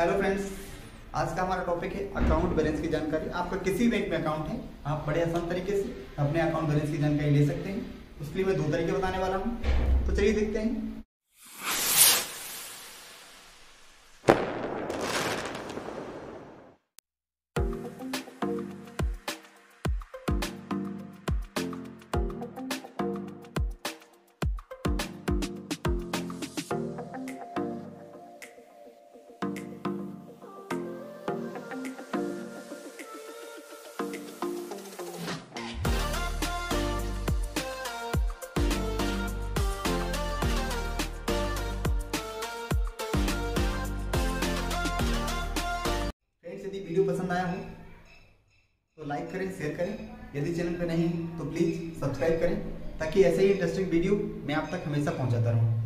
Hello friends, आज का हमारा टॉपिक है अकाउंट बैलेंस की जानकारी। आपका किसी बैंक में अकाउंट है, आप बड़े आसान तरीके से अपने अकाउंट बैलेंस की जानकारी ले सकते हैं। उसके लिए मैं दो तरीके बताने वाला हूं, तो चलिए देखते हैं। यदि वीडियो पसंद आया हो तो लाइक करें, शेयर करें। यदि चैनल पर नहीं तो प्लीज़ सब्सक्राइब करें, ताकि ऐसे ही इंटरेस्टिंग वीडियो मैं आप तक हमेशा पहुंचाता रहूं।